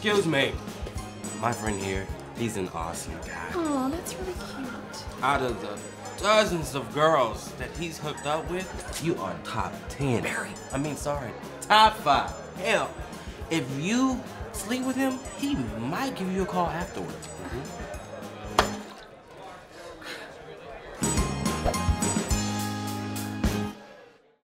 Excuse me. My friend here, he's an awesome guy. Aw, that's really cute. Out of the dozens of girls that he's hooked up with, you are top 10. Barry. I mean, sorry, top 5. Hell, if you sleep with him, he might give you a call afterwards. Mm-hmm.